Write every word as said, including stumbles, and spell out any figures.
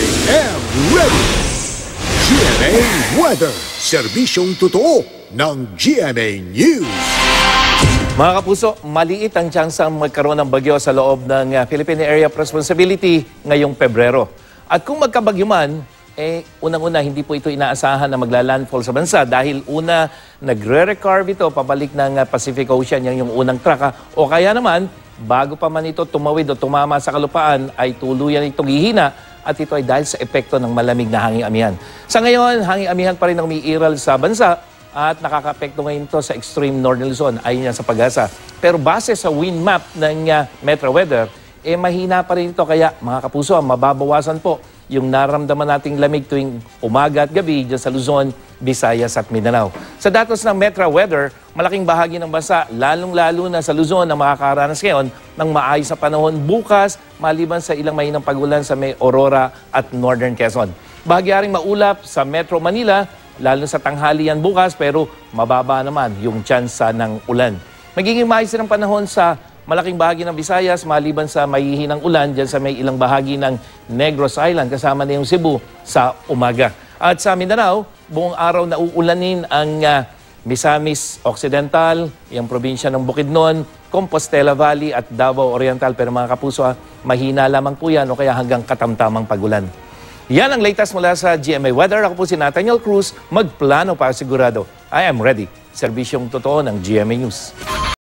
I am ready! G M A Weather, serbisyong totoo ng G M A News. Mga kapuso, maliit ang tsansa magkaroon ng bagyo sa loob ng Philippine Area of Responsibility ngayong Pebrero. At kung magkabagyo man, eh, unang-una, hindi po ito inaasahan na magla-landfall sa bansa dahil una, nagre-recarve ito pabalik ng Pacific Ocean, yan yung unang traka. O kaya naman, bago pa man ito tumawid o tumama sa kalupaan, ay tuluyan itong hihina. At ito ay dahil sa epekto ng malamig na hanging-amihan. Sa ngayon, hanging-amihan pa rin ang umiiral sa bansa at nakaka-apekto ngayon ito sa extreme northern Luzon, ayon yan sa Pagasa. Pero base sa wind map ng uh, MetroWeather, eh mahina pa rin ito. Kaya mga kapuso, mababawasan po yung naramdaman nating lamig tuwing umaga at gabi dyan sa Luzon, Visayas at Mindanao. Sa datos ng MetroWeather, malaking bahagi ng bansa, lalong-lalo na sa Luzon, na makakaranas ngayon ng maayos sa panahon bukas, maliban sa ilang mahinang pag-ulan sa may Aurora at Northern Quezon. Bahagyaring maulap sa Metro Manila, lalo sa tanghali yan bukas, pero mababa naman yung tsansa ng ulan. Magiging maayos din ang panahon sa malaking bahagi ng Visayas, maliban sa mahihinang ulan dyan sa may ilang bahagi ng Negros Island, kasama na yung Cebu sa umaga. At sa Mindanao, buong araw na uulanin ang uh, Misamis Occidental, yung probinsya ng Bukidnon, Compostela Valley at Davao Oriental. Pero mga kapuso, ah, mahina lamang po yan o kaya hanggang katamtamang pagulan. Yan ang latest mula sa G M A Weather. Ako po si Nathaniel Cruz, magplano para sigurado. I am ready. Serbisyong totoo ng G M A News.